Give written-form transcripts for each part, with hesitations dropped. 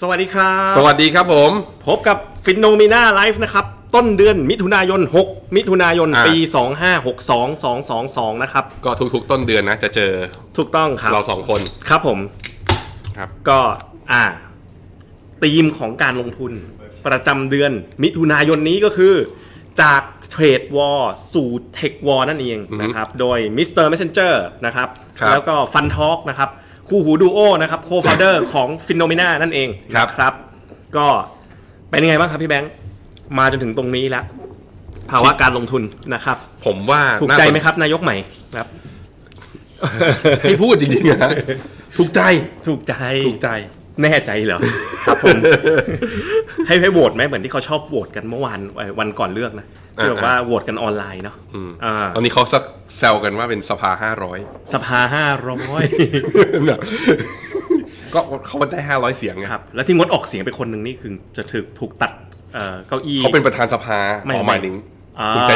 สวัสดีครับสวัสดีครับผมพบกับฟินโนมีนาไลฟ์นะครับต้นเดือนมิถุนายน6มิถุนายนปี2562นะครับก็ทุกๆต้นเดือนนะจะเจอถูกต้องครับเรา2คนครับผมครับก็ธีมของการลงทุนประจำเดือนมิถุนายนนี้ก็คือจาก Trade War สู่ Tech War นั่นเองนะครับโดย Mr. Messenger นะครับแล้วก็ฟันทอล์กนะครับคู่หูดูโอนะครับโคฟาวเดอร์ของฟินโนเมนานั่นเองครับก็เป็นยังไงบ้างครับพี่แบงค์มาจนถึงตรงนี้แล้วภาวะการลงทุนนะครับผมว่าถูกใจไหมครับนายกใหม่ครับให้พูดจริงๆนะถูกใจถูกใจถูกใจแน่ใจเหรอครับผมให้โหวตไหมเหมือนที่เขาชอบโหวตกันเมื่อวานวันก่อนเลือกนะที่บอกว่าโหวตกันออนไลน์เนาะตอนนี้เขาแซวกันว่าเป็นสภา500สภา500ก็เขาได้500เสียงไงครับแล้วที่งดออกเสียงไปคนหนึ่งนี่คือจะถูกตัดเก้าอี้เขาเป็นประธานสภาหมายถึงคุณใจ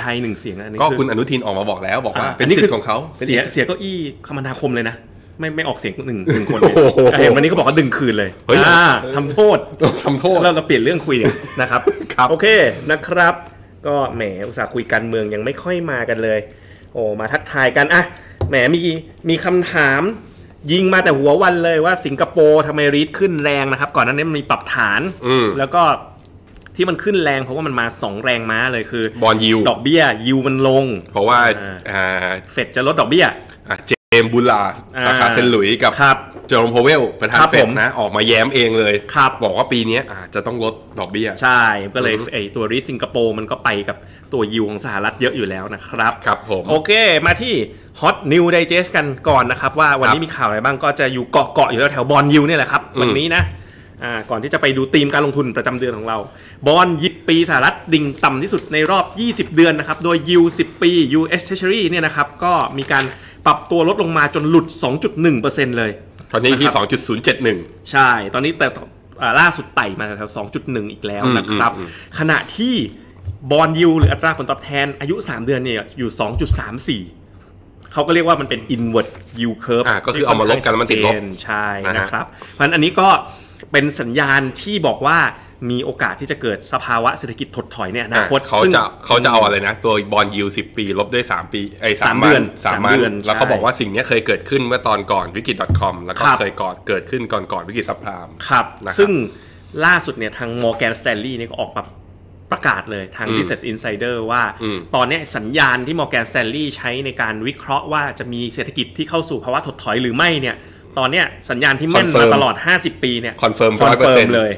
ไทยหนึ่งเสียงก็คุณอนุทินออกมาบอกแล้วบอกว่าเป็นสิทธิ์ของเขาเสียเก้าอี้คมนาคมเลยนะไม่ออกเสียงหนึ่งคนเลยเห็นวันนี้ก็บอกว่าดึงคืนเลยทำโทษเราเปลี่ยนเรื่องคุยนะครับครับโอเคนะครับก็แหมอุตส่าห์คุยการเมืองยังไม่ค่อยมากันเลยโอ้มาทักทายกันอ่ะแหมมีคำถามยิงมาแต่หัววันเลยว่าสิงคโปร์ทำไมรีดขึ้นแรงนะครับก่อนหน้านี้มันมีปรับฐานแล้วก็ที่มันขึ้นแรงเพราะว่ามันมา2แรงม้าเลยคือบอนด์ยิวดอกเบี้ยยิวมันลงเพราะว่าเฟดจะลดดอกเบี้ยเจมส์บูลาสาขาเซนต์หลุยส์กับเจอร์โรม พาวเวลประธานเฟดนะออกมาแย้มเองเลยบอกว่าปีนี้จะต้องลดดอกเบี้ยใช่ก็เลยไอตัวรีสิงคโปร์มันก็ไปกับตัวยิวของสหรัฐเยอะอยู่แล้วนะครับครับผมโอเคมาที่ Hot New Digest กันก่อนนะครับว่าวันนี้มีข่าวอะไรบ้างก็จะอยู่เกาะอยู่แถวบอนด์ยิวเนี่ยแหละครับวันนี้นะก่อนที่จะไปดูธีมการลงทุนประจำเดือนของเราบอนด์10ปีสหรัฐดิ่งต่ำที่สุดในรอบ20เดือนนะครับโดยยิว10ปี US Treasury เนี่ยนะครับก็มีการปรับตัวลดลงมาจนหลุด 2.1% เลยตอนนี้ที่ 2.071 ใช่ตอนนี้แต่ล่าสุดไต่มาแถว 2.1 อีกแล้วนะครับขณะที่บอนด์ยิลด์หรืออัตราผลตอบแทนอายุ3เดือนเนี่ยอยู่ 2.34 เขาก็เรียกว่ามันเป็น inward yield curve ก็คือเอามาลบกันแล้วมันติดลบใช่นะครับเพราะฉะนั้นอันนี้ก็เป็นสัญญาณที่บอกว่ามีโอกาสที่จะเกิดสภาวะเศรษฐกิจถดถอยในอนาคตเขาจะเอาอะไรนะตัวบอนด์ยิลด์10 ปีลบด้วย3เดือนแล้วเขาบอกว่าสิ่งนี้เคยเกิดขึ้นเมื่อตอนก่อนวิกฤต .com แล้วก็เคยเกิดขึ้นก่อนวิกฤตซับไพรม์ครับซึ่งล่าสุดเนี่ยทาง Morgan Stanley นี่ก็ออกมาประกาศเลยทาง Business Insider ว่าตอนนี้สัญญาณที่ Morgan Stanley ใช้ในการวิเคราะห์ว่าจะมีเศรษฐกิจที่เข้าสู่ภาวะถดถอยหรือไม่เนี่ยตอนเนี้ยสัญญาณที่แม่นมาตลอด50ปีเนี่ยคอนเฟิร์ม 100% เลย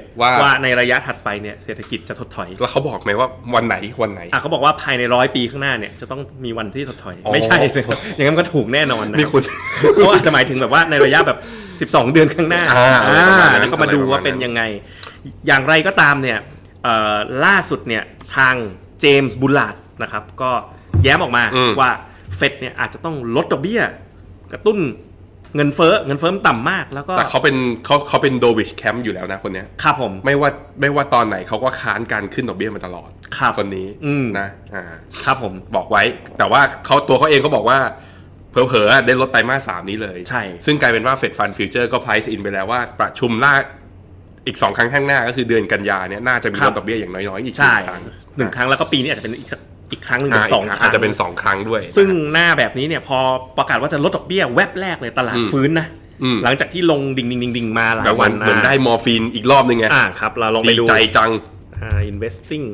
ว่าในระยะถัดไปเนี่ยเศรษฐกิจจะถดถอยแล้วเขาบอกไหมว่าวันไหนเขาบอกว่าภายใน100ปีข้างหน้าเนี่ยจะต้องมีวันที่ถดถอยไม่ใช่เลยอย่างนั้นก็ถูกแน่นอนนะนี่คุณเขาอาจจะหมายถึงแบบว่าในระยะแบบ12เดือนข้างหน้าแล้วก็มาดูว่าเป็นยังไงอย่างไรก็ตามเนี่ยล่าสุดเนี่ยทางเจมส์บูลลาร์ดนะครับก็แย้มออกมาว่าเฟดเนี่ยอาจจะต้องลดดอกเบี้ยกระตุ้นเงินเฟ้อต่ำมากแล้วก็แต่เขาเป็นโดวิชแคมป์อยู่แล้วนะคนนี้ครับผมไม่ว่าตอนไหนเขาก็ค้านการขึ้นดอกเบี้ยมาตลอดคนนี้นะครับผมบอกไว้แต่ว่าเขาเองก็บอกว่าเผลอๆได้ลดไตรมาส 3นี้เลยใช่ซึ่งกลายเป็นว่าเฟดฟันฟิวเจอร์ก็ไพรซ์อินไปแล้วว่าประชุมล่าอีก2ครั้งข้างหน้าก็คือเดือนกันยาเนี่ยน่าจะมีลดดอกเบี้ยอย่างน้อยๆอีก1 ครั้งแล้วก็ปีนี้อาจจะเป็นอีกครั้งหนึ่งเป็น2 ครั้งอาจจะเป็น2 ครั้งด้วยซึ่งหน้าแบบนี้เนี่ยพอประกาศว่าจะลดดอกเบี้ยแวบแรกเลยตลาดฟื้นนะหลังจากที่ลงดิ่งมาหลายวันนะเหมือนได้มอร์ฟีนอีกรอบนึงไงครับเราลองไปดูใจจังinvesting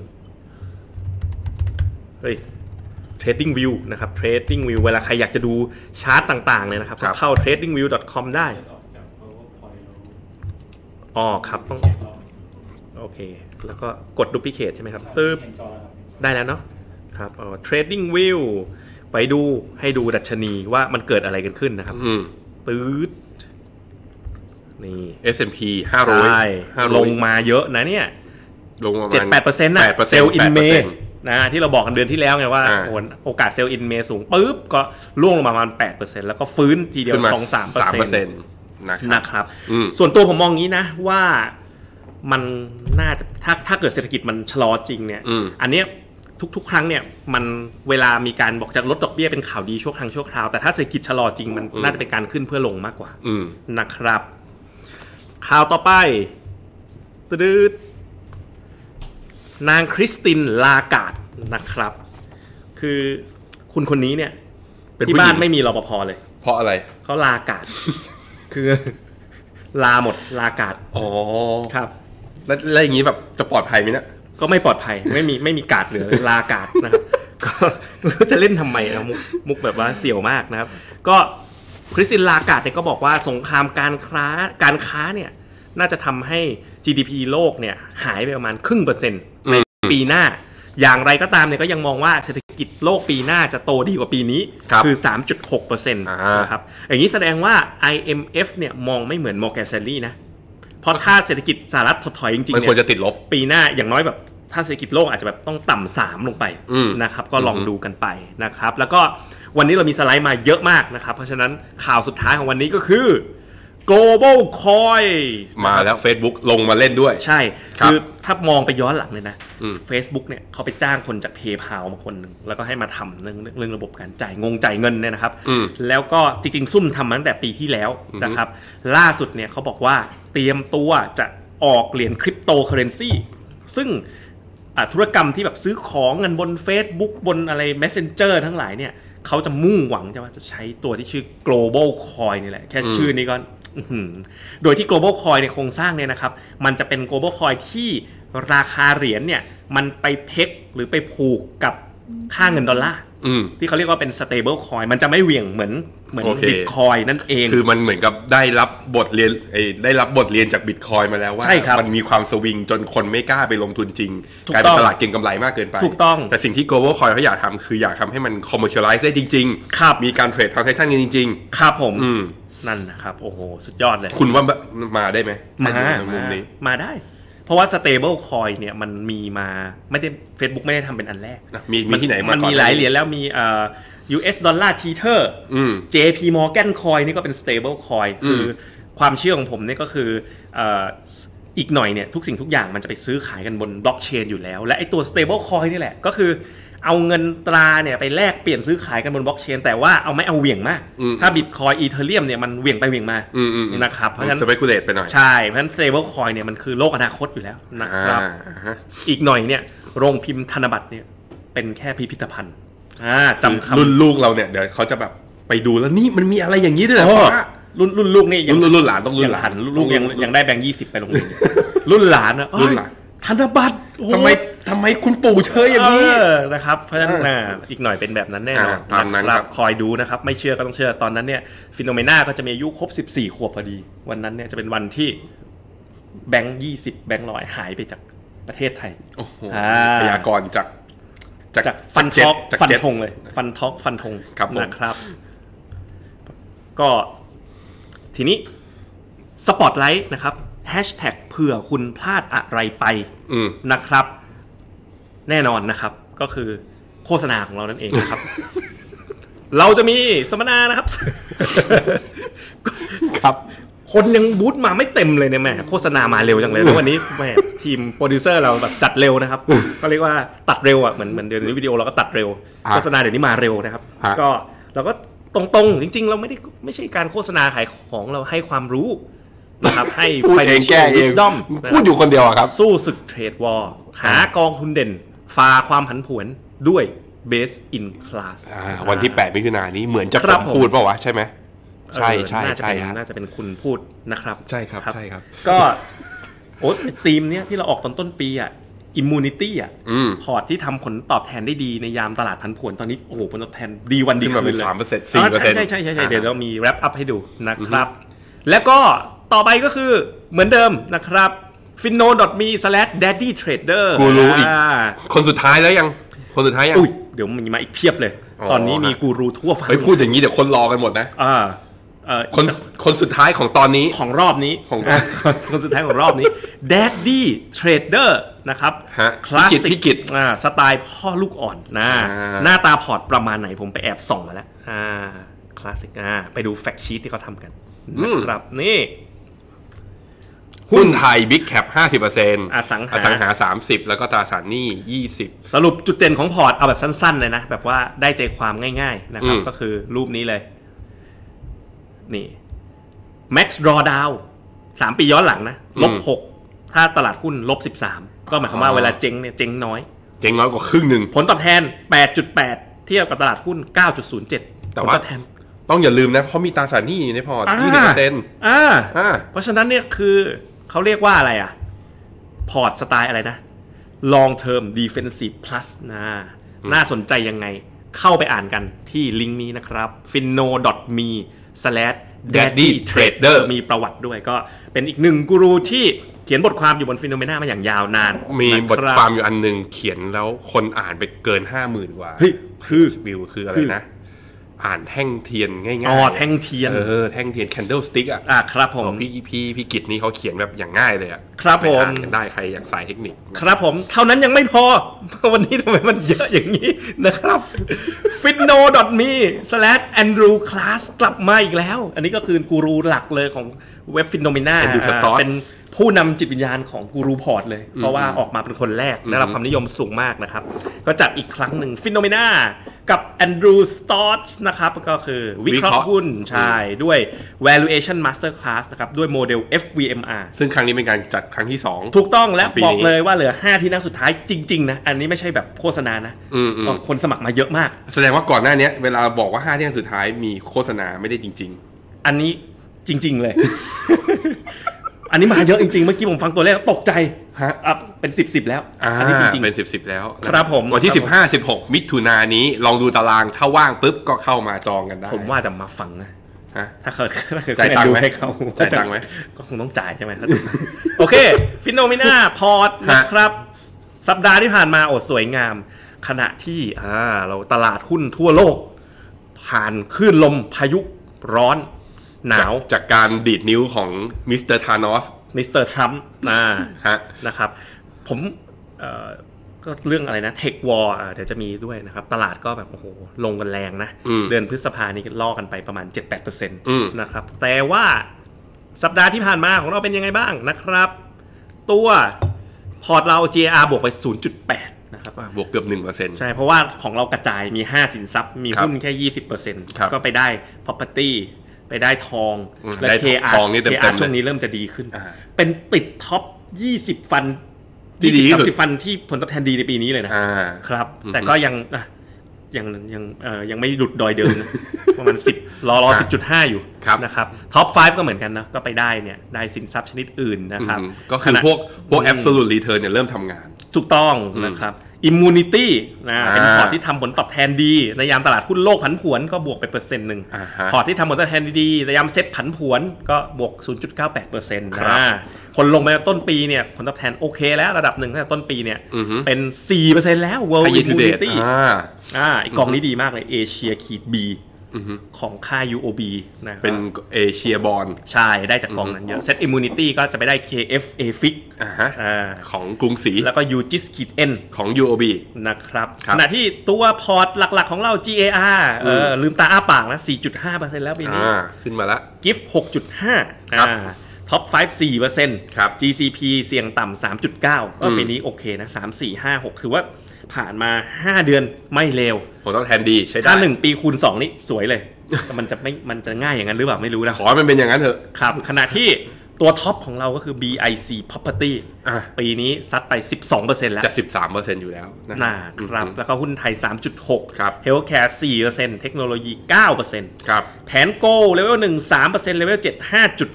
Trading View นะครับ Trading View เวลาใครอยากจะดูชาร์ตต่างๆเลยนะครับเข้า tradingview.com ได้อ๋อครับต้องโอเคแล้วก็กด duplicate ใช่ไหมครับตึ๊บได้แล้วเนาะครับTrading View ไปดูให้ดูดัชนีว่ามันเกิดอะไรกันขึ้นนะครับปื๊ดนี่ S&P 500ลงมาเยอะนะเนี่ยลงมา 7-8% นะ Sell in May นะที่เราบอกกันเดือนที่แล้วไงว่าโอกาส Sell in May สูงปึ๊บก็ล่วงลงมาประมาณ 8% แล้วก็ฟื้นทีเดียว 2-3% นะครับส่วนตัวผมมองงี้นะว่ามันน่าจะถ้าเกิดเศรษฐกิจมันชะลอจริงเนี่ยอันเนี้ยทุกครั้งเนี่ยมันเวลามีการบอกจะลดดอกเบี้ยเป็นข่าวดีชั่วคราวแต่ถ้าเศรษฐกิจชะลอจริงมันน่าจะเป็นการขึ้นเพื่อลงมากกว่านะครับข่าวต่อไป ตืดนางคริสตินลากาดนะครับคือคนนี้เนี่ยที่บ้านไม่มีรปภเลยเพราะอะไรเขาลากาดคือลาหมดลากาดอ๋อครับแล้วอย่างนี้แบบจะปลอดภัยไหมเนี่ยก็ไม่ปลอดภัยไม่มีกาดเหลือลากาดนะครับก็จะเล่นทำไมนะมุกแบบว่าเสี่ยวมากนะครับก็คริสตินลากาดเนี่ยก็บอกว่าสงครามการค้าเนี่ยน่าจะทำให้ GDP โลกเนี่ยหายไปประมาณ0.5%ในปีหน้าอย่างไรก็ตามเนี่ยก็ยังมองว่าเศรษฐกิจโลกปีหน้าจะโตดีกว่าปีนี้ คือ 3.6% นะครับอย่างนี้แสดงว่า IMF เนี่ยมองไม่เหมือน Morgan Stanley นะเพราะถ้าเศรษฐกิจสหรัฐถดถอยจริงๆเนี่ยมันควรจะติดลบปีหน้าอย่างน้อยแบบถ้าเศรษฐกิจโลกอาจจะแบบต้องต่ำ3ลงไปนะครับก็ลองดูกันไปนะครับแล้วก็วันนี้เรามีสไลด์มาเยอะมากนะครับเพราะฉะนั้นข่าวสุดท้ายของวันนี้ก็คือ Globalcoin มาแล้ว Facebook ลงมาเล่นด้วยใช่คือถ้ามองไปย้อนหลังเลยนะ Facebook เนี่ยเขาไปจ้างคนจาก PayPal มาคนหนึ่งแล้วก็ให้มาทำเรื่องระบบการจ่ายเงินเนี่ยนะครับแล้วก็จริงๆซุ่มทำมาตั้งแต่ปีที่แล้วนะครับล่าสุดเนี่ยเขาบอกว่าเตรียมตัวจะออกเหรียญคริปโตเคอเรนซีซึ่งธุรกรรมที่แบบซื้อของเงินบน Facebook บนอะไร Messenger ทั้งหลายเนี่ยเขาจะมุ่งหวังจะใช้ตัวที่ชื่อ Globalcoin นี่แหละแค่ชื่อนี้ก็โดยที่ Globalcoin ในโครงสร้างเนี่ยนะครับมันจะเป็น Globalcoin ที่ราคาเหรียญเนี่ยมันไปเพกหรือไปผูกกับค่าเงินดอลลาร์ที่เขาเรียกว่าเป็น Stable Coin มันจะไม่เหวี่ยงเหมือน Bitcoin นั่นเองคือมันเหมือนกับได้รับบทเรียนจาก Bitcoin มาแล้วว่ามันมีความสวิงจนคนไม่กล้าไปลงทุนจริงกลายเป็นตลาดเก็งกำไรมากเกินไปถูกต้องแต่สิ่งที่ Global Coin เขาอยากทำคืออยากทำให้มัน commercialize ได้จริงๆมีการเทรด transaction กันจริงๆครับผมนั่นนะครับโอ้โหสุดยอดเลยคุณว่ามาได้ไหมมาได้เพราะว่า Stable Coin เนี่ยมันมีมาไม่ได้ Facebook ไม่ได้ทำเป็นอันแรกมีที่ไหนมาก่อนมันมีหลายเหรียญแล้วมีUS Dollar Tether JP Morgan Coin นี่ก็เป็น Stable Coin คือความเชื่อของผมเนี่ยก็คืออีกหน่อยเนี่ยทุกสิ่งทุกอย่างมันจะไปซื้อขายกันบนบล็อกเชนอยู่แล้วและไอ้ตัว Stable Coin นี่แหละก็คือเอาเงินตราเนี่ยไปแลกเปลี่ยนซื้อขายกันบนบล็อกเชนแต่ว่าเอาไม่เอาเหวี่ยงมากถ้า Bitcoin Ethereum เนี่ยมันเหวี่ยงไปเหวี่ยงมานะครับเพราะฉะนั้น speculate ไปหน่อยใช่เพราะฉะนั้น Stablecoin เนี่ยมันคือโลกอนาคตอยู่แล้วนะครับอีกหน่อยเนี่ยโรงพิมพ์ธนบัตรเนี่ยเป็นแค่พิพิธภัณฑ์จำคำรุ่นลูกเราเนี่ยเดี๋ยวเขาจะแบบไปดูแล้วนี่มันมีอะไรอย่างนี้ด้วยเหรอรุ่นลูกนี่รุ่นหลานต้องรุ่นหลานลูกยังได้แบงค์20ไปลงทุนรุ่นหลานนะธนบัตรทำไมคุณปู่เชยอย่างนี้นะครับเพราะฉะนั้นอีกหน่อยเป็นแบบนั้นแน่นอนนะครับคอยดูนะครับไม่เชื่อก็ต้องเชื่อตอนนั้นเนี่ยฟิโนเมนาก็จะมีอายุครบ14ขวบพอดีวันนั้นเนี่ยจะเป็นวันที่แบงค์20แบงค์100หายไปจากประเทศไทยโอ้โหพยากรณ์จากฟันทอกฟันธงเลยฟันทอกฟันธงนะครับก็ทีนี้สปอตไลท์นะครับ#เผื่อคุณพลาดอะไรไปนะครับแน่นอนนะครับก็คือโฆษณาของเรานั่นเองนะครับ เราจะมีสัมมนานะครับ ครับคนยังบูธมาไม่เต็มเลยเนี่ยแม่โฆษณามาเร็วจังเลยวันนี้แม่ทีมโปรดิวเซอร์เราแบบจัดเร็วนะครับก็เรียกว่าตัดเร็วอ่ะเหมือนเดี๋ยวนี้วิดีโอเราก็ตัดเร็วโฆษณาเดี๋ยวนี้มาเร็วนะครับก็เราก็ตรงๆจริงๆเราไม่ใช่การโฆษณาขายของเราให้ความรู้นะครับให้ Financial Wisdom พูดอยู่คนเดียวครับสู้ศึก Trade War หากองทุนเด่นฝ่าความผันผวนด้วย Base in Class วันที่8มิถุนายนนี้เหมือนจะผมพูดป่าววะใช่ไหมใช่ใช่ใช่น่าจะเป็นคุณพูดนะครับใช่ครับใช่ครับก็โอ้ทีมเนี้ยที่เราออกตอนต้นปีอ่ะ Immunity อ่ะพอร์ตที่ทำผลตอบแทนได้ดีในยามตลาดผันผวนตอนนี้โอ้โหผลตอบแทนดีวันดีคืนเลย 3% 4% ใช่เดี๋ยวเรามี wrap up ให้ดูนะครับแล้วก็ต่อไปก็คือเหมือนเดิมนะครับ finno.me/daddytrader กูรู้อีกคนสุดท้ายแล้วยังคนสุดท้ายยังเดี๋ยวมันมาอีกเพียบเลยตอนนี้มีกูรูทั่วฟ้าไม่พูดอย่างนี้เดี๋ยวคนรอกันหมดนะคนสุดท้ายของตอนนี้ของรอบนี้ของคนสุดท้ายของรอบนี้ Daddy Trader นะครับคลาสสิกสไตล์พ่อลูกอ่อนนะหน้าตาพอร์ตประมาณไหนผมไปแอบส่องมาแล้วคลาสสิกไปดูแฟกชีทที่เขาทำกันนะครับนี่หุ้นไทยบิ๊กแคป 50% อสังหา 30% แล้วก็ตราสารหนี้ 20% สรุปจุดเด่นของพอร์ตเอาแบบสั้นๆเลยนะแบบว่าได้ใจความง่ายๆนะครับก็คือรูปนี้เลยนี่ Max Drawdown 3 ปีย้อนหลังนะ -6 ถ้าตลาดหุ้นลบ13ก็หมายความว่าเวลาเจ๊งเนี่ยเจ๊งน้อยกว่าครึ่งหนึ่งผลตอบแทน 8.8 เทียบกับตลาดหุ้น 9.07 แต่ว่าต้องอย่าลืมนะเพราะมีตราสารหนี้ในพอร์ต 20% เพราะฉะนั้นเนี่ยคือเขาเรียกว่าอะไรอ่ะพอร์ตสไตล์อะไรนะ long term defensive plus น่าสนใจยังไงเข้าไปอ่านกันที่ลิงก์นี้นะครับ finno.me/daddytrader มีประวัติด้วยก็เป็นอีกหนึ่งกูรูที่เขียนบทความอยู่บนฟิโนเมนามาอย่างยาวนานมีบทความอยู่อันนึงเขียนแล้วคนอ่านไปเกิน 50,000 กว่าคือวิวคืออะไรนะอ่านแท่งเทียนง่ายๆอ๋อแท่งเทียนแท่งเทียน candlestick อ่ะครับผมพี่กิจนี่เขาเขียนแบบอย่างง่ายเลยอ่ะครับผมอ่านกันได้ใครอยากสายเทคนิคครับผมเท่านั้นยังไม่พอวันนี้ทำไมมันเยอะอย่างนี้นะครับ finno.me/andrewclass กลับมาอีกแล้วอันนี้ก็คือกูรูหลักเลยของเว็บฟินโนเมนาเป็นผู้นำจิตวิญญาณของกูรูพอร์ตเลยเพราะว่าออกมาเป็นคนแรกได้รับความนิยมสูงมากนะครับก็จัดอีกครั้งหนึ่งฟินโนเมนากับ Andrew Stotz นะครับก็คือวิเคราะห์หุ้นใช่ด้วย valuation masterclass นะครับด้วยโมเดล FVMR ซึ่งครั้งนี้เป็นการจัดครั้งที่2ถูกต้องและบอกเลยว่าเหลือ5ที่นั่งสุดท้ายจริงๆนะอันนี้ไม่ใช่แบบโฆษณานะคนสมัครมาเยอะมากแสดงว่าก่อนหน้านี้เวลาบอกว่า5ที่นั่งสุดท้ายมีโฆษณาไม่ได้จริงๆอันนี้จริงๆเลย อันนี้มาเยอะจริงๆเมื่อกี้ผมฟังตัวเลขตกใจฮะเป็น10แล้วอันนี้จริงๆเป็น10แล้วครับผมวันที่15-16มิถุนายนนี้ลองดูตารางถ้าว่างปุ๊บก็เข้ามาจองกันได้ผมว่าจะมาฟังนะฮะถ้าเกิดจ่ายตังค์ให้เขาจ่ายตังค์ไหมก็คงต้องจ่ายใช่ไหมโอเคฟินโนเมนาพอร์ตนะครับสัปดาห์ที่ผ่านมาโอ้สวยงามขณะที่เราตลาดหุ้นทั่วโลกผ่านคลื่นลมพายุร้อนหนาวจากการดีดนิ้วของมิสเตอร์ธานอสมิสเตอร์ทรัมป์นะครับผมก็เรื่องอะไรนะ Tech War เดี๋ยวจะมีด้วยนะครับตลาดก็แบบโอ้โหลงกันแรงนะเดือนพฤษภานี้ล่อกันไปประมาณ 7-8% นะครับแต่ว่าสัปดาห์ที่ผ่านมาของเราเป็นยังไงบ้างนะครับตัวพอร์ตเรา GAR บวกไป 0.8นะครับบวกเกือบ 1% ใช่เพราะว่าของเรากระจายมี5สินทรัพย์มีหุ้นแค่ 20% ก็ไปได้ property ไปได้ทองและ KR ช่วงนี้เริ่มจะดีขึ้นเป็นติดท็อป 20 ฟัน 20-30 ฟันที่ผลตอบแทนดีในปีนี้เลยนะครับแต่ก็ยังไม่หลุดดอยเดิมนะประมาณ10 รอ 10.5 อยู่นะครับท็อป 5 ก็เหมือนกันนะก็ไปได้เนี่ยได้สินทรัพย์ชนิดอื่นนะครับก็คือพวก absolute return เนี่ยเริ่มทำงานถูกต้องนะครับ immunity เป็นพอร์ตที่ทำผลตอบแทนดีในยามตลาดหุ้นโลกผันผวนก็บวกไป%หนึ่งพอร์ตที่ทำผลตอบแทนดีในยามเซ็ตผันผวนก็บวก 0.98% คนลงมาต้นปีเนี่ยผลตอบแทนโอเคแล้วระดับหนึ่งตั้งแต่ต้นปีเนี่ยเป็น 4% แล้ว world immunity อีกกองนี้ดีมากเลย Asia Key B ของค่า UOB นะเป็น Asia Bond ใช่ได้จากกองนั้นเยอะ Set Immunity ก็จะไปได้ KFA Fix ของกรุงศรีแล้วก็ UGISของ UOB นะครับขณะที่ตัวพอร์ตหลักๆของเรา GAR ลืมตาอ้าปากนะ 4.5% แล้วปีนี้ขึ้นมาละ GIF 6.5 ครับท็อป 5 4% ครับ GCP เสี่ยงต่ำ 3.9 ก็ปีนี้โอเคนะ3 4 5 6คือว่าผ่านมา5เดือนไม่เลวผมต้องแทนดีใช้ได้ถ้า1ปีคูณ2นี่สวยเลยมันจะง่ายอย่างนั้นหรือเปล่าไม่รู้นะขอมันเป็นอย่างนั้นเถอะครับขณะที่ตัวท็อปของเราก็คือ BIC Property ปีนี้ซัดไป 12% แล้วจะ 13% อยู่แล้วนะครับแล้วก็หุ้นไทย 3.6 ครับ Healthcare 4% เทคโนโลยี 9% ครับแผน GO Level 1 3% Level 7 5.5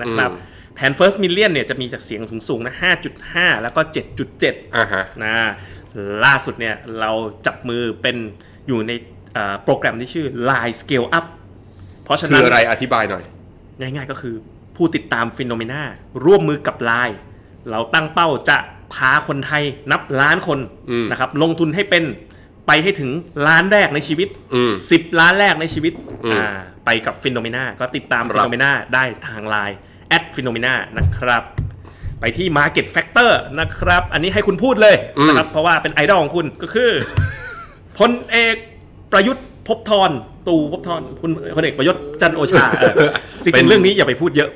นะครับแผน First Million เนี่ยจะมีจากเสียงสูงๆนะ 5.5 แล้วก็ 7.7 ล่าสุดเนี่ยเราจับมือเป็นอยู่ในโปรแกรมที่ชื่อ LINE Scale Up เพราะฉะนั้นคืออะไรอธิบายหน่อยง่ายๆก็คือผู้ติดตามฟินโนเมนาร่วมมือกับ LINE เราตั้งเป้าจะพาคนไทยนับล้านคนนะครับลงทุนให้เป็นไปให้ถึงล้านแรกในชีวิต10ล้านแรกในชีวิตไปกับฟินโนเมนาก็ติดตามฟินโนเมนาได้ทาง LINE @phenomena นะครับไปที่ Market Factor นะครับอันนี้ให้คุณพูดเลยนะครับเพราะว่าเป็นไอดอลของคุณก็คือพลเอกประยุทธ์ภพธรคุณพลเอกประยุทธ์จันทร์โอชาจริงๆเรื่องนี้อย่าไปพูดเยอะ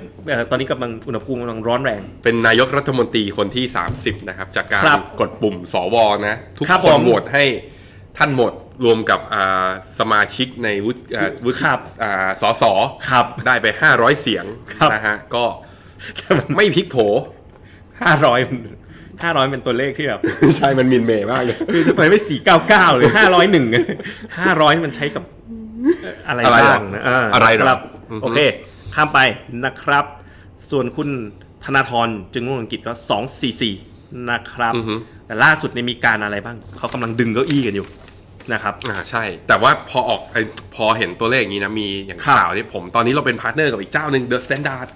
ตอนนี้กำลังอุณหภูมิกำลังร้อนแรงเป็นนายกรัฐมนตรีคนที่30นะครับจากการกดปุ่มสวนะทุกคนโหวตให้ท่านหมดรวมกับสมาชิกในวุฒิสสได้ไป500เสียงนะฮะก็ไม่พลิกโผ 500เป็นตัวเลขที่แบบใช่มันมินเมย์มากเลยคือทำไมไม่499หรือ501500มันใช้กับอะไรบ้างนะอะไรครับโอเคข้ามไปนะครับส่วนคุณธนาธรจึงรุ่งเรืองกิจก็244นะครับแต่ล่าสุดในมีการอะไรบ้างเขากำลังดึงเก้าอี้กันอยู่นะครับใช่แต่ว่าพอออกพอเห็นตัวเลขอย่างนี้นะมีอย่างข่าวที่ผมตอนนี้เราเป็นพาร์ทเนอร์กับอีกเจ้าหนึ่ง The Standard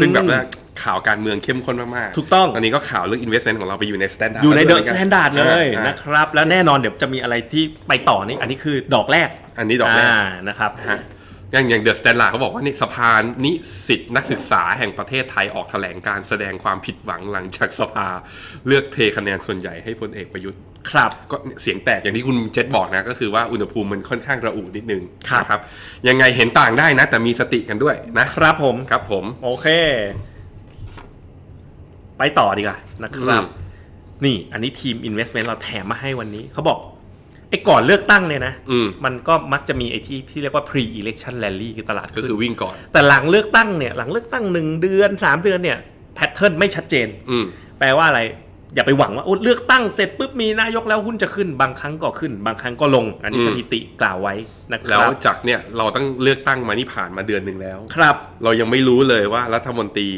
ซึ่งแบบว่าข่าวการเมืองเข้มข้นมากๆถูกต้องอันนี้ก็ข่าวเรื่อง investment ของเราไปอยู่ใน Standard อยู่ใน The Standard เลยนะครับแล้วแน่นอนเดี๋ยวจะมีอะไรที่ไปต่อนี่อันนี้คือดอกแรกอันนี้ดอกแรกนะครับอย่างเดอะสแตนดาร์ดเขาบอกว่านี่สภานิสิตนักศึกษาแห่งประเทศไทยออกแถลงการแสดงความผิดหวังหลังจากสภาเลือกเทคะแนนส่วนใหญ่ให้พลเอกประยุทธ์ครับก็เสียงแตกอย่างที่คุณเจษบอกนะก็คือว่าอุณหภูมิมันค่อนข้างระอุนิดนึงนะครับยังไงเห็นต่างได้นะแต่มีสติกันด้วยนะครับผมครับผมโอเคไปต่อดีกว่านะครับนี่อันนี้ทีม investment เราแถมมาให้วันนี้เขาบอกไอ้ก่อนเลือกตั้งเนี่ยนะ มันก็มักจะมีไอ้ที่เรียกว่า pre-election rally คือตลาดก็คือวิ่งก่อนแต่หลังเลือกตั้งเนี่ยหลังเลือกตั้ง1เดือน3เดือนเนี่ยแพทเทิร์นไม่ชัดเจนแปลว่าอะไรอย่าไปหวังว่าเลือกตั้งเสร็จปุ๊บมีนายกแล้วหุ้นจะขึ้นบางครั้งก็ขึ้นบางครั้งก็ลงอันนี้สถิติกล่าวไว้นะครับแล้วจากเนี่ยเราตั้งเลือกตั้งมานี่ผ่านมาเดือนนึงแล้วครับเรายังไม่รู้เลยว่ารัฐมนตรี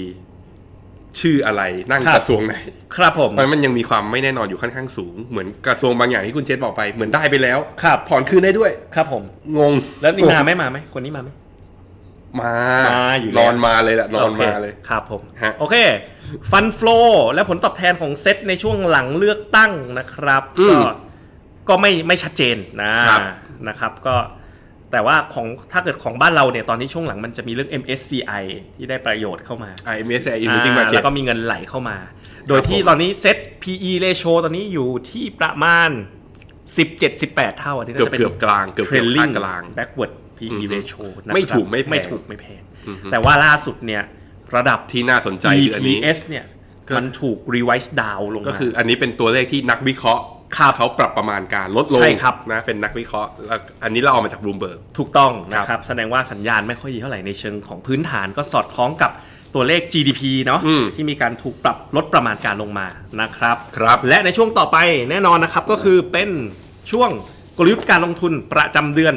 ชื่ออะไรนั่งกระทรวงไหนครับผมมันยังมีความไม่แน่นอนอยู่ค่อนข้างสูงเหมือนกระทรวงบางอย่างที่คุณเจษบอกไปเหมือนได้ไปแล้วครับถอนคืนได้ด้วยครับผมงงแล้วนี่มาไม่มาไหมคนนี้มาไหมมาอยู่นอนมาเลยละนอนมาเลยครับผมโอเคฟันโฟลและผลตอบแทนของเซตในช่วงหลังเลือกตั้งนะครับก็ไม่ชัดเจนนะครับก็แต่ว่าของถ้าเกิดของบ้านเราเนี่ยตอนนี้ช่วงหลังมันจะมีเรื่อง MSCI ที่ได้ประโยชน์เข้ามา MSCI Emerging Market แล้วก็มีเงินไหลเข้ามาโดยที่ตอนนี้เซ็ต PE ratio ตอนนี้อยู่ที่ประมาณ 17-18 เท่าอันนี้น่าจะเป็นเกือบกลางเกือบกลาง backward PE ratio ไม่ถูกไม่แพงแต่ว่าล่าสุดเนี่ยระดับที่น่าสนใจคืออันนี้ EPS เนี่ยมันถูก revise down ลงมาก็คืออันนี้เป็นตัวเลขที่นักวิเคราะห์เขาปรับประมาณการลดลงนะเป็นนักวิเคราะห์แล้วอันนี้เราเอามาจากบลูมเบิร์กถูกต้องนะครับแสดงว่าสัญญาณไม่ค่อยดีเท่าไหร่ในเชิงของพื้นฐานก็สอดคล้องกับตัวเลข GDP เนาะที่มีการถูกปรับลดประมาณการลงมานะครับและในช่วงต่อไปแน่นอนนะครับก็คือเป็นช่วงกลยุทธ์การลงทุนประจำเดือน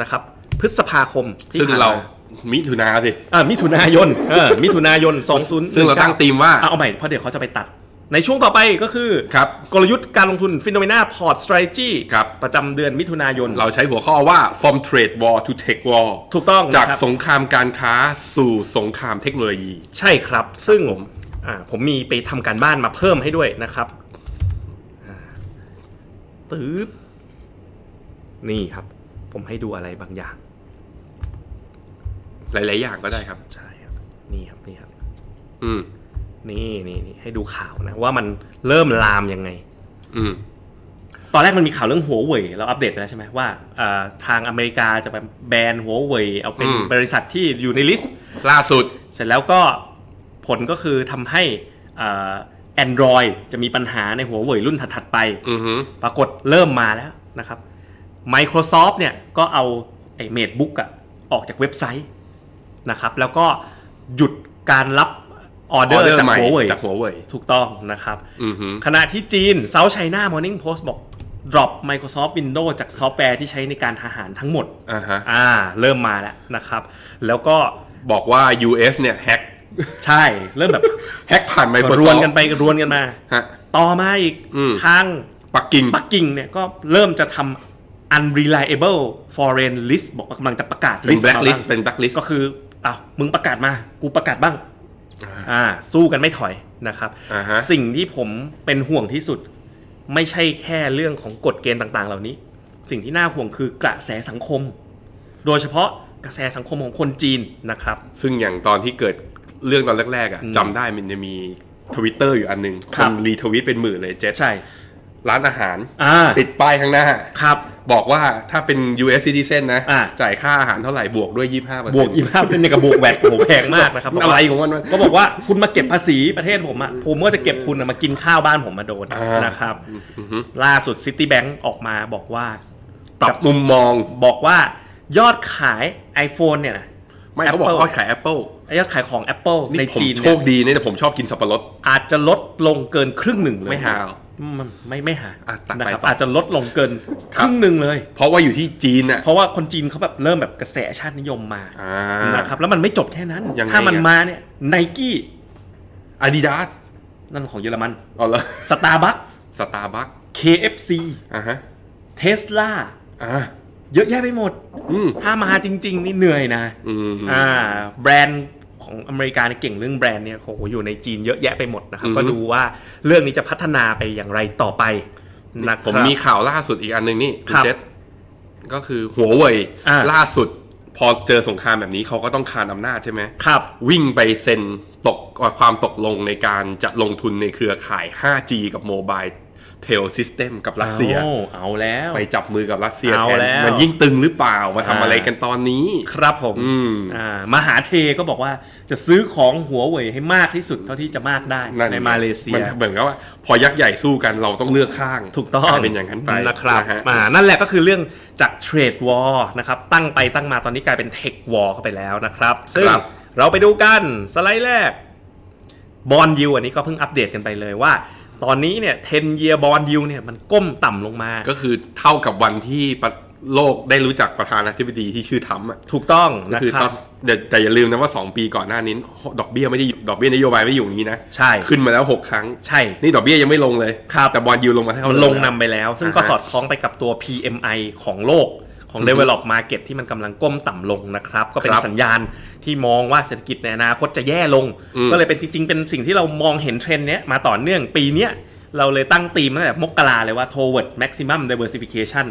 นะครับพฤษภาคมซึ่งเรามิถุนายน2019ซึ่งเราตั้งธีมว่าเอาใหม่เพราะเดี๋ยวเขาจะไปตัดในช่วงต่อไปก็คือกลยุทธ์การลงทุน Phenomena Port Strategy ประจำเดือนมิถุนายนเราใช้หัวข้อว่า From Trade War to Tech War ถูกต้องจากสงครามการค้าสู่สงครามเทคโนโลยีใช่ครับซึ่งผมมีไปทำการบ้านมาเพิ่มให้ด้วยนะครับนี่ครับผมให้ดูอะไรบางอย่างหลายๆอย่างก็ได้ครับใช่ครับนี่ครับนี่ให้ดูข่าวนะว่ามันเริ่มลามยังไงตอนแรกมันมีข่าวเรื่องหัวเว่ยเราอัปเดตแล้วใช่ไหมว่าทางอเมริกาจะไปแบนหัวเว่ยเอาเป็นบริษัทที่อยู่ในลิสต์ล่าสุดเสร็จแล้วก็ผลก็คือทำให้ Android จะมีปัญหาในหัวเว่ยรุ่นถัดๆไปปรากฏเริ่มมาแล้วนะครับ Microsoft เนี่ยก็เอาไอ้ MateBook ออกจากเว็บไซต์นะครับแล้วก็หยุดการรับออเดอร์จากหัวเว่ยถูกต้องนะครับขณะที่จีน South China Morning Post บอก drop Microsoft Windows จากซอฟต์แวร์ที่ใช้ในการทหารทั้งหมดเริ่มมาแล้วนะครับแล้วก็บอกว่า US เนี่ยแฮกใช่เริ่มแบบแฮกผ่าน Microsoft รวนกันมาต่อมาอีกทางปักกิ่งเนี่ยก็เริ่มจะทำ unreliable foreign list บอกว่ากำลังจะประกาศ blacklist เป็น blacklist ก็คืออ้าวมึงประกาศมากูประกาศบ้างสู้กันไม่ถอยนะครับสิ่งที่ผมเป็นห่วงที่สุดไม่ใช่แค่เรื่องของกฎเกณฑ์ต่างๆเหล่านี้สิ่งที่น่าห่วงคือกระแสสังคมโดยเฉพาะกระแสสังคมของคนจีนนะครับซึ่งอย่างตอนที่เกิดเรื่องตอนแรกๆจำได้มันจะมี Twitter อยู่อันนึงคนรีทวิตเป็นหมื่นเลยเจ๊ใช่ร้านอาหารติดป้ายข้างหน้าบอกว่าถ้าเป็น US citizen นะจ่ายค่าอาหารเท่าไหร่บวกด้วย 25% บวก 25% เนี่ยกับบวกแวดโหแพงมากนะครับอะไรของมันก็บอกว่าคุณมาเก็บภาษีประเทศผมอ่ะผมก็จะเก็บคุณมากินข้าวบ้านผมมาโดนนะครับล่าสุด Citibank ออกมาบอกว่าปรับมุมมองบอกว่ายอดขาย iPhone เนี่ย ไม่เขาบอกยอดขาย Apple ยอดขายของ Apple ในจีนโชคดีเนี่ยแต่ผมชอบกินสับปะรดอาจจะลดลงเกินครึ่งหนึ่งเลยไม่หาไม่หานะครับอาจจะลดลงเกินครึ่งหนึ่งเลยเพราะว่าอยู่ที่จีนน่ะเพราะว่าคนจีนเขาแบบเริ่มแบบกระแสชาตินิยมมานะครับแล้วมันไม่จบแค่นั้นถ้ามันมาเนี่ย Nike Adidas นั่นของเยอรมันอ๋อเหรอ Starbucks KFC Tesla เยอะแยะไปหมดถ้ามาจริงๆนี่เหนื่อยนะแบรนด์ของอเมริกาเนี่ยเก่งเรื่องแบรนด์เนี่ยโอ้โหอยู่ในจีนเยอะแยะไปหมดนะครับก็ดูว่าเรื่องนี้จะพัฒนาไปอย่างไรต่อไปนะผมมีข่าวล่าสุดอีกอันนึงนี่เจ็ตก็คือหัวเว่ยล่าสุดพอเจอสงครามแบบนี้เขาก็ต้องคานอำนาจใช่ไหมครับวิ่งไปเซ็นความตกลงในการจะลงทุนในเครือข่าย 5G กับโมบายเทลซิสเต็มกับรัสเซียเอาแล้วไปจับมือกับรัสเซียแทนมันยิ่งตึงหรือเปล่ามาทำอะไรกันตอนนี้ครับผมมหาเทก็บอกว่าจะซื้อของหัวเว่ยให้มากที่สุดเท่าที่จะมากได้ในมาเลเซียมันเหมือนกับว่าพอยักษ์ใหญ่สู้กันเราต้องเลือกข้างถูกต้องเป็นอย่างนั้นไปนะครับนั่นแหละก็คือเรื่องจาก Trade War นะครับตั้งไปตั้งมาตอนนี้กลายเป็น Tech War เข้าไปแล้วนะครับซึ่งเราไปดูกันสไลด์แรกบอนด์ยิลด์อันนี้ก็เพิ่งอัปเดตกันไปเลยว่าตอนนี้เนี่ย10 year bond yield เนี่ยมันก้มต่ำลงมาก็คือเท่ากับวันที่โลกได้รู้จักประธานาธิบดีที่ชื่อทรัมป์ถูกต้องนะครับแต่อย่าลืมนะว่า2ปีก่อนหน้านี้ดอกเบี้ยไม่ได้ดอกเบี้ยนโยบายไม่อยู่อย่างนี้นะใช่ขึ้นมาแล้ว6ครั้งใช่นี่ดอกเบี้ยยังไม่ลงเลยแต่บอนด์ยิลด์ลงมาเท่าลงนำไปแล้วซึ่งก็สอดคล้องไปกับตัว PMI ของโลกของ develop market ที่มันกำลังก้มต่ำลงนะครับก็เป็นสัญญาณที่มองว่าเศรษฐกิจในอนาคตจะแย่ลงก็เลยเป็นจริงๆเป็นสิ่งที่เรามองเห็นเทรนด์เนี้ยมาต่อเนื่องปีเนี้ยเราเลยตั้งธีมตั้งแต่มกราเลยว่า toward maximum diversification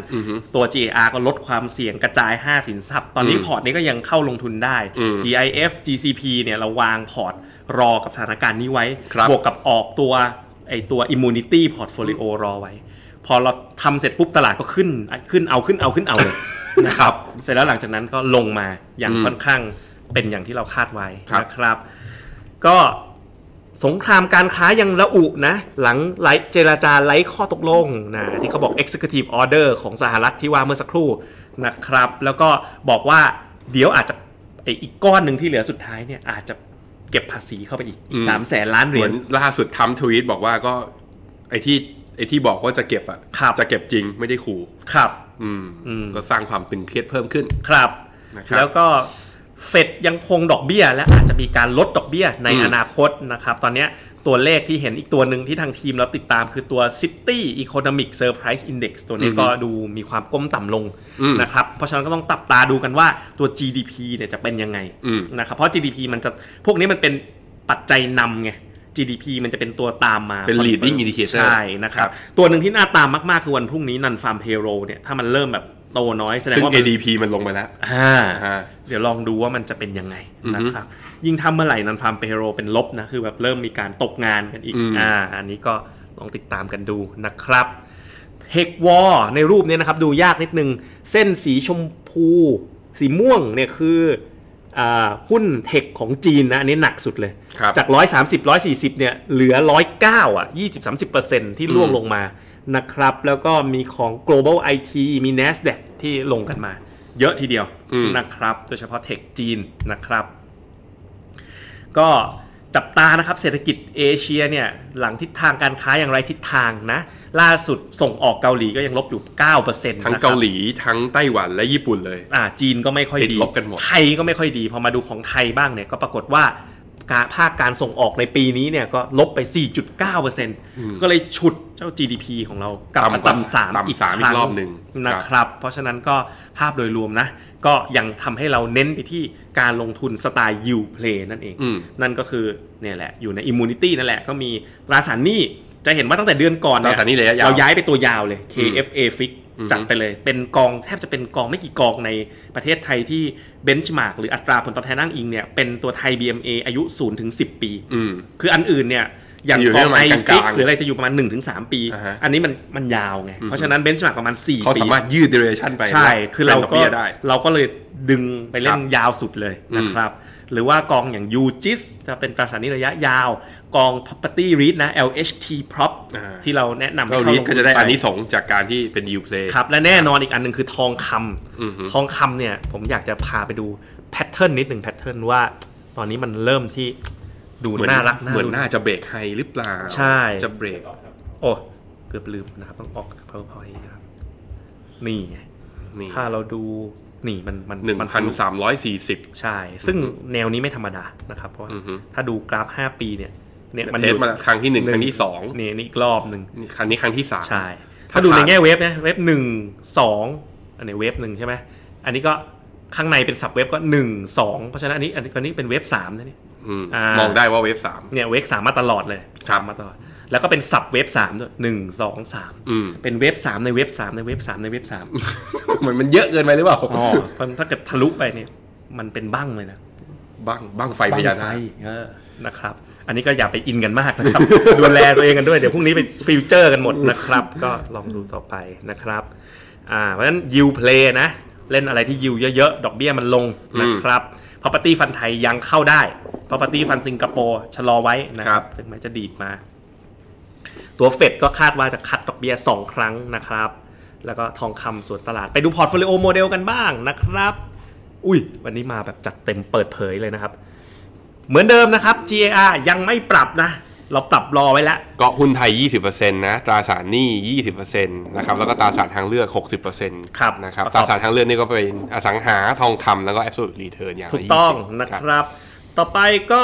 ตัว GAR ก็ลดความเสี่ยงกระจาย5สินทรัพย์ตอนนี้พอร์ตนี้ก็ยังเข้าลงทุนได้ GIF GCP เนี่ยเราวางพอร์ตรอกับสถานการณ์นี้ไว้บวกกับออกตัว immunity portfolio รอไว้พอเราทำเสร็จปุ๊บตลาดก็ขึ้นเอาเลยนะครับเสร็จแล้วหลังจากนั้นก็ลงมาอย่างค่อนข้างเป็นอย่างที่เราคาดไว้นะครับก็สงครามการค้ายังระอุนะหลังเจรจาไร้ข้อตกลงนะที่เขาบอก Executive Order ของสหรัฐที่ว่าเมื่อสักครู่นะครับแล้วก็บอกว่าเดี๋ยวอาจจะอีกก้อนหนึ่งที่เหลือสุดท้ายเนี่ยอาจจะเก็บภาษีเข้าไปอีก300,000 ล้านเหรียญล่าสุดทำทวีตบอกว่าก็ไอ้ที่บอกว่าจะเก็บอ่ะจะเก็บจริงไม่ได้ขู่ครับก็สร้างความตึงเครียดเพิ่มขึ้นครับแล้วก็เฟดยังคงดอกเบี้ยและอาจจะมีการลดดอกเบี้ยในอนาคตนะครับตอนนี้ตัวเลขที่เห็นอีกตัวหนึ่งที่ทางทีมเราติดตามคือตัว City Economic Surprise Index ตัวนี้ก็ดูมีความก้มต่ำลงนะครับเพราะฉะนั้นก็ต้องตับตาดูกันว่าตัว GDP เนี่ยจะเป็นยังไงนะครับเพราะ GDP มันจะพวกนี้มันเป็นปัจจัยนำไงGDP มันจะเป็นตัวตามมาเป็น leading indicator ใช่นะครับตัวหนึ่งที่น่าตามมากๆคือวันพรุ่งนี้ Non-Farm Payroll เนี่ยถ้ามันเริ่มแบบโตน้อยแสดงว่า GDP มันลงไปแล้วเดี๋ยวลองดูว่ามันจะเป็นยังไงนะครับยิ่งทำเมื่อไหร่ Non-Farm Payroll เป็นลบนะคือแบบเริ่มมีการตกงานกันอีกอันนี้ก็ลองติดตามกันดูนะครับเฮกวอร์ในรูปนี้นะครับดูยากนิดนึงเส้นสีชมพูสีม่วงเนี่ยคือหุ้นเทคของจีนนะอันนี้หนักสุดเลยจาก130-140เนี่ยเหลือ109 20-30% ที่ร่วงลงมานะครับแล้วก็มีของ Global IT มี NASDAQ ที่ลงกันมาเยอะทีเดียวนะครับโดยเฉพาะเทคจีนนะครับก็จับตานะครับเศรษฐกิจเอเชียเนี่ยหลังทิศทางการค้าอย่างไรทิศทางนะล่าสุดส่งออกเกาหลีก็ยังลบอยู่ 9% ทั้งเกาหลีทั้งไต้หวันและญี่ปุ่นเลยจีนก็ไม่ค่อยดีไทยก็ไม่ค่อยดีพอมาดูของไทยบ้างเนี่ยก็ปรากฏว่าภาคการส่งออกในปีนี้เนี่ยก็ลบไป 4.9% ก็เลยฉุดเจ้า GDP ของเรากลับมาต่ำ3อีกรอบหนึ่งนะครับเพราะฉะนั้นก็ภาพโดยรวมนะก็ยังทำให้เราเน้นไปที่การลงทุนสไตล์ yield play นั่นเองนั่นก็คือเนี่ยแหละอยู่ใน immunity นั่นแหละก็มีตราสารหนี้จะเห็นว่าตั้งแต่เดือนก่อนเนี่ยเราย้ายไปตัวยาวเลย KFA Fix จัดไปเลยเป็นกองแทบจะเป็นกองไม่กี่กองในประเทศไทยที่เบนช์มาร์กหรืออัตราผลตอบแทนอ้างอิงเนี่ยเป็นตัวไทย BMA อายุ 0-10 ปีคืออันอื่นเนี่ย อย่างกอง KFA Fix หรืออะไรจะอยู่ประมาณ 1-3 ปีอันนี้มันยาวไงเพราะฉะนั้นเบนช์มาร์กประมาณ4ปีเขาสามารถยืด duration ไปใช่คือเราก็เลยดึงไปเล่นยาวสุดเลยนะครับหรือว่ากองอย่าง UGIS จะเป็นตราสารหนี้ระยะยาวกอง Property REIT นะ LHT Prop ที่เราแนะนำให้เข้าลงทุนก็จะได้อานิสงส์จากการที่เป็น yield play ครับและแน่นอนอีกอันนึงคือทองคำทองคำเนี่ยผมอยากจะพาไปดูแพทเทิร์นนิดหนึ่งแพทเทิร์นว่าตอนนี้มันเริ่มที่ดูน่ารักเหมือนน่าจะเบรกไฮหรือเปล่าใช่จะเบรกโอ้เกือบลืมนะครับต้องออกจาก PowerPoint นะครับนี่ถ้าเราดูนี่มัน 1,340 ใช่ซึ่งแนวนี้ไม่ธรรมดานะครับเพราะถ้าดูกราฟ5ปีเนี่ยมันเทสมาครั้งที่1ครั้งที่2นี่อีกรอบนึงครั้งนี้ครั้งที่3ใช่ถ้าดูในแง่เวฟนะเวฟ1 2อันนี้เวฟ1ใช่มั้ยอันนี้ก็ข้างในเป็นซับเวฟก็1 2เพราะฉะนั้นอันนี้เป็นเวฟ3นะนี่มองได้ว่าเวฟ3เนี่ยเวฟ3มาตลอดเลย3มาตลอดแล้วก็เป็นซับเวฟ3ด้วย1 2 3เป็นเวฟ3ในเวฟ3ในเวฟ3ในเวฟ3มันเยอะเกินไปหรือเปล่าอ๋อถ้าเกิดทะลุไปเนี่ยมันเป็นบั้งเลยนะบั้งไฟพญานาคนะครับอันนี้ก็อย่าไปอินกันมากนะครับดูแลตัวเองกันด้วยเดี๋ยวพรุ่งนี้ไปฟิวเจอร์กันหมดนะครับก็ลองดูต่อไปนะครับเพราะฉะนั้นยิวเพลย์นะเล่นอะไรที่ยิวเยอะๆดอกเบี้ยมันลงนะครับproperty ฟันไทยยังเข้าได้ property ฟันสิงคโปร์ชะลอไว้นะครับถึงแม้จะดีดมาตัวเฟดก็คาดว่าจะคัดดอกเบี้ย2ครั้งนะครับแล้วก็ทองคำส่วนตลาดไปดูพอร์ตโฟลิโอโมเดลกันบ้างนะครับอุ้ยวันนี้มาแบบจัดเต็มเปิดเผยเลยนะครับเหมือนเดิมนะครับ GAR ยังไม่ปรับนะเราปรับรอไว้แล้วก็หุ้นไทย 20% นะตราสารหนี้ 20% นะครับแล้วก็ตราสารทางเลือก 60% ครับนะครับตราสารทางเลือกนี่ก็เป็นอสังหาทองคำแล้วก็ Absolute Return อย่างละ 20% ถูกต้องนะครับต่อไปก็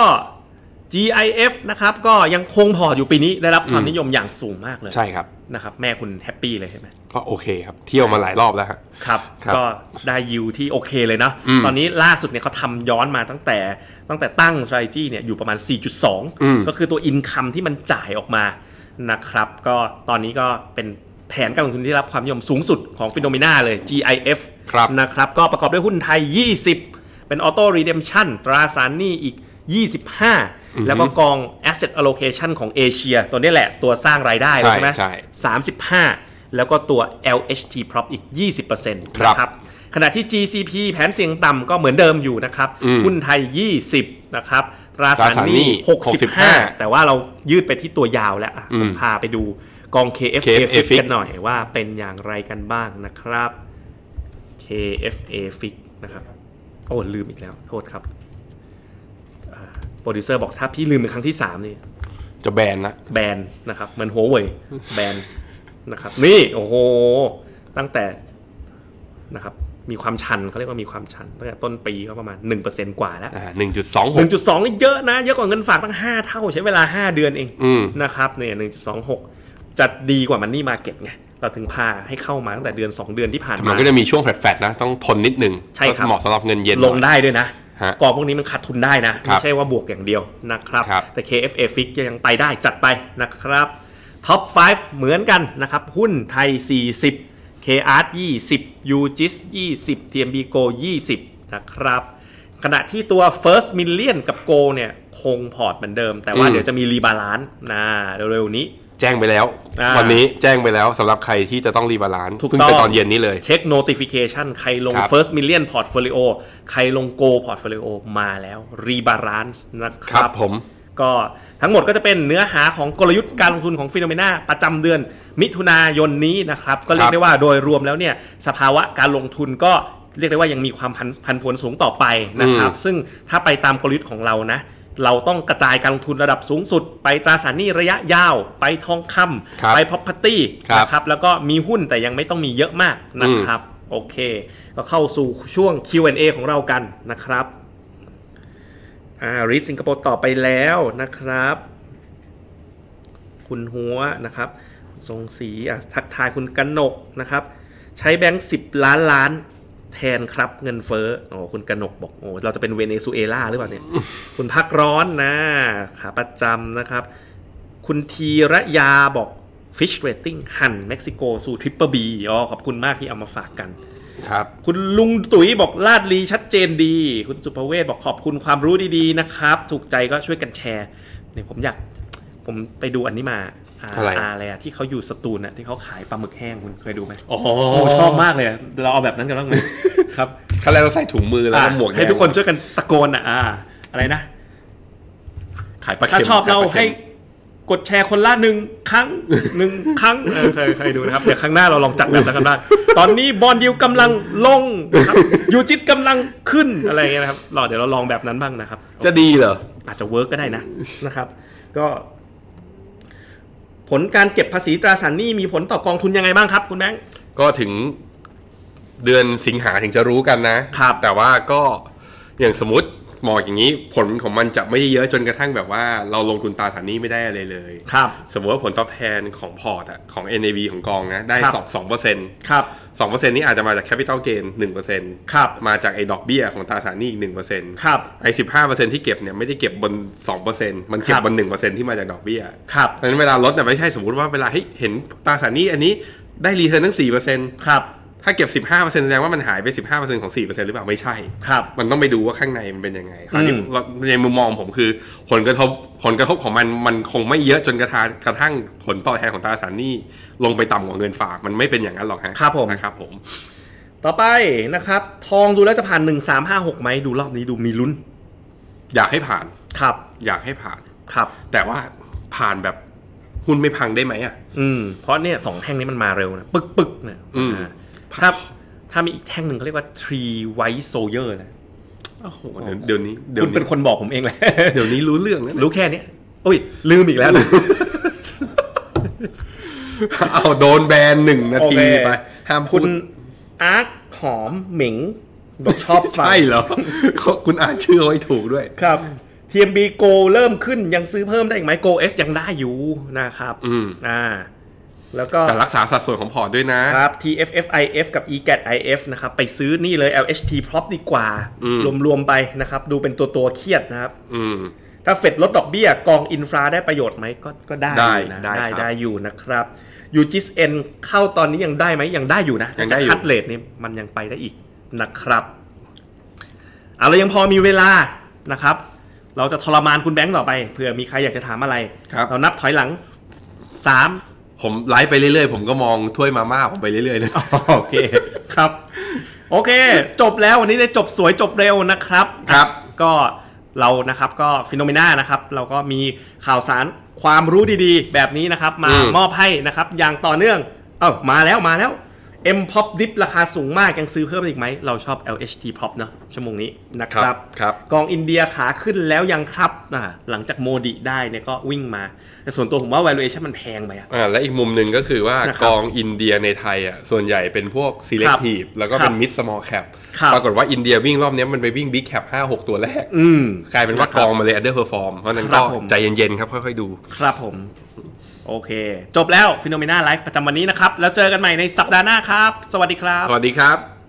GIF นะครับก็ยังคงพออยู่ปีนี้ได้รับความนิยมอย่างสูงมากเลยใช่ครับนะครับแม่คุณแฮปปี้เลยใช่ไหมก็โอเคครับเที่ยวมาหลายรอบแล้วครับก็ได้ยิวที่โอเคเลยนะตอนนี้ล่าสุดเนี่ยเขาทำย้อนมาตั้งแต่ตั้ง strategy เนี่ยอยู่ประมาณ 4.2 ก็คือตัว income ที่มันจ่ายออกมานะครับก็ตอนนี้ก็เป็นแผนการลงทุนที่รับความนิยมสูงสุดของฟีโนเมนาเลย GIF นะครับก็ประกอบด้วยหุ้นไทย 20เป็น auto redemption ตราสารหนี้อีก25แล้วก็กอง asset allocation ของเอเชียตัวนี้แหละตัวสร้างรายได้ใช่ไหม35แล้วก็ตัว LHT Prop อีก 20% นะครับขณะที่ GCP แผนเสี่ยงต่ำก็เหมือนเดิมอยู่นะครับหุ้นไทย20นะครับตราสารหนี้65แต่ว่าเรายืดไปที่ตัวยาวแล้วผมพาไปดูกอง KFA Fix กันหน่อยว่าเป็นอย่างไรกันบ้างนะครับ KFA Fix นะครับโอ้ลืมอีกแล้วโทษครับโปรดิวเซอร์บอกถ้าพี่ลืมเป็นครั้งที่3นี่จะแบนนะแบนนะครับเหมือนโหเว่ยแบนนะครับนี่โอ้โหตั้งแต่นะครับมีความชันเขาเรียกว่ามีความชันตั้งแต่ต้นปีก็ประมาณ 1% กว่าแล้ว 1.26 นี่เยอะนะเยอะกว่าเงินฝากตั้ง5เท่าใช้เวลา5เดือนเองนะครับเนี่ย 1.26 จัดดีกว่ามันนี่มาร์เก็ตไงเราถึงพาให้เข้ามาตั้งแต่เดือน2เดือนที่ผ่านมามันก็จะมีช่วงแฟลตๆนะต้องทนนิดนึงก็เหมาะสำหรับเงินเย็นลงได้ด้วยนะกองพวกนี้มันขาดทุนได้นะไม่ใช่ว่าบวกอย่างเดียวนะครับแต่ KFA Fix ยังไปได้จัดไปนะครับท็อป5เหมือนกันนะครับหุ้นไทย40 KR 20 UGIS 20 TMB GO 20นะครับขณะที่ตัว First Million กับ GO เนี่ยคงพอร์ตเหมือนเดิมแต่ว่าเดี๋ยวจะมีรีบาลานซ์เร็วๆนี้แจ้งไปแล้ววันนี้แจ้งไปแล้วสำหรับใครที่จะต้องรีบาลานซ์เพิ่งไปตอนเย็นนี้เลยเช็ค notification ใครลง First Million Portfolio ใครลง Go Portfolio มาแล้วรีบาลานซ์นะครับผมก็ทั้งหมดก็จะเป็นเนื้อหาของกลยุทธ์การลงทุนของ Phenomena ประจำเดือนมิถุนายนนี้นะครับก็เรียกได้ว่าโดยรวมแล้วเนี่ยสภาวะการลงทุนก็เรียกได้ว่ายังมีความผันผวนสูงต่อไปนะครับซึ่งถ้าไปตามกลยุทธ์ของเรานะเราต้องกระจายการลงทุนระดับสูงสุดไปตราสารหนี้ระยะยาวไปทองคำไป property นะครับแล้วก็มีหุ้นแต่ยังไม่ต้องมีเยอะมากนะครับโอเคก็เข้าสู่ช่วง Q&A ของเรากันนะครับรีดสิงคโปร์ต่อไปแล้วนะครับคุณหัวนะครับทรงศรีทักทายคุณกนกนะครับใช้แบงค์10ล้านล้านแทนครับเงินเฟ้อโอ้คุณกนกบอกโอ้เราจะเป็นเวเนซุเอลาหรือเปล่าเนี่ย คุณพักร้อนนะขาประจำนะครับคุณธีระยาบอก Fish Rating หั่นเม็กซิโกสู่ Triple B อ๋อขอบคุณมากที่เอามาฝากกันครับคุณลุงตุ๋ยบอกลาดลีชัดเจนดีคุณสุภเวชบอกขอบคุณความรู้ดีๆนะครับถูกใจก็ช่วยกันแชร์เนี่ยผมอยาก ผมไปดูอันนี้มาอะไรอะที่เขาอยู่สตูลอะที่เขาขายปลาหมึกแห้งคุณเคยดูไหมโอ้ชอบมากเลยเราเอาแบบนั้นกันบ้างไหมครับเขาแล้วเราใส่ถุงมือแล้วหมวกให้ทุกคนช่วยกันตะโกนอะอะไรนะขายปลาเค็มถ้าชอบเราให้กดแชร์คนละ1 ครั้งใครดูนะครับเดี๋ยวครั้งหน้าเราลองจัดแบบแล้วกันบ้างตอนนี้บอนด์ยิลด์กำลังลงครับยูจิตกำลังขึ้นอะไรเงี้ยนะครับเดี๋ยวเราลองแบบนั้นบ้างนะครับจะดีเหรออาจจะเวิร์กก็ได้นะครับก็ผลการเก็บภาษีตราสารหนี้มีผลต่อกองทุนยังไงบ้างครับคุณแบงค์ก็ถึงเดือนสิงหาถึงจะรู้กันนะครับแต่ว่าก็อย่างสมมติมองอย่างนี้ผลของมันจะไม่เยอะจนกระทั่งแบบว่าเราลงทุนตราสารหนี้ไม่ได้อะไรเลยครับสมมติว่าผลตอบแทนของพอร์ตของ NAV ของกองนะได้ 2% ครับ 2% นี้อาจจะมาจาก Capital Gain 1% ครับมาจากไอ้ดอกเบี้ยของตราสารหนี้อีก 1% ครับไอ้ 15% ที่เก็บเนี่ยไม่ได้เก็บบน 2% มันเก็บบน 1% ที่มาจากดอกเบี้ยครับเพราะฉะนั้นเวลาลดเนี่ยไม่ใช่สมมติว่าเวลาเห็นตราสารหนี้อันนี้ได้รีเทิร์นตั้ง 4% ครับถ้าเก็บ 15% แสดงว่ามันหายไป 15% ของ 4% หรือเปล่าไม่ใช่ครับมันต้องไปดูว่าข้างในมันเป็นยังไงคราวนี้ในมุมมองผมคือผลกระทบของมันคงไม่เยอะจนกระทั่งผลตอบแทนของตราสารหนี้ลงไปต่ำกว่าเงินฝากมันไม่เป็นอย่างนั้นหรอกครับผมนะครับผมต่อไปนะครับทองดูแล้วจะผ่าน1356ไหมดูรอบนี้ดูมีลุ้นอยากให้ผ่านครับอยากให้ผ่านครับแต่ว่าผ่านแบบหุ้นไม่พังได้ไหมเพราะเนี่ย2แท่งนี้มันมาเร็วนะปึกๆเนี่ยถ้ามีอีกแท่งหนึ่งเขาเรียกว่า Tree White Soldier นะโอ้โหเดี๋ยวนี้คุณเป็นคนบอกผมเองแหละเดี๋ยวนี้รู้เรื่องแล้วรู้แค่นี้โอ้ยลืมอีกแล้วเอาโดนแบน1 นาทีไปห้ามคุณอาร์ตหอมเหม่งบอกชอบใช่เหรอคุณอ่านชื่อให้ถูกด้วยครับ TMB GO เริ่มขึ้นยังซื้อเพิ่มได้อีกไหม GO S ยังได้อยู่นะครับแล้วก็แต่รักษาสัดส่วนของพอร์ตด้วยนะครับ TFF IF กับ EGAT IF นะครับไปซื้อนี่เลย LHT Property ดีกว่ารวมๆไปนะครับดูเป็นตัวเครียดนะครับถ้าเฟดลดดอกเบี้ยกองอินฟราได้ประโยชน์ไหมก็ได้อยู่นะครับ UGISN เข้าตอนนี้ยังได้ไหมยังได้อยู่นะยังได้อยู่คัดเลทนี่มันยังไปได้อีกนะครับเรายังพอมีเวลานะครับเราจะทรมานคุณแบงค์ต่อไปเผื่อมีใครอยากจะถามอะไรเรานับถอยหลัง3ผมไลฟ์ไปเรื่อยๆผมก็มองถ้วยมาม่าผมไปเรื่อยๆนะโอเคครับโอเคจบแล้ววันนี้ได้จบสวยจบเร็วนะครับครับก็เรานะครับก็ฟิโนเมนานะครับเราก็มีข่าวสารความรู้ดีๆแบบนี้นะครับมามอบให้นะครับอย่างต่อเนื่องมาแล้ว M Pop Dip ราคาสูงมากยังซื้อเพิ่มอีกไหมเราชอบ LHT Pop เนอะชั่วโมงนี้นะครับกองอินเดียขาขึ้นแล้วยังครับหลังจากโมดิได้เนี่ยก็วิ่งมาแต่ส่วนตัวผมว่า valuation มันแพงไปและอีกมุมหนึ่งก็คือว่ากองอินเดียในไทยส่วนใหญ่เป็นพวก selective แล้วก็เป็น mid small cap ปรากฏว่าอินเดียวิ่งรอบนี้มันไปวิ่ง big cap 5-6 ตัวแรกกลายเป็นว่ากองมาเลย underperform เพราะนั้นก็ใจเย็นๆครับค่อยๆดูครับผมโอเคจบแล้วฟิโนเมนาไลฟ์ประจำวันนี้นะครับแล้วเจอกันใหม่ในสัปดาห์หน้าครับสวัสดีครับสวัสดีครับ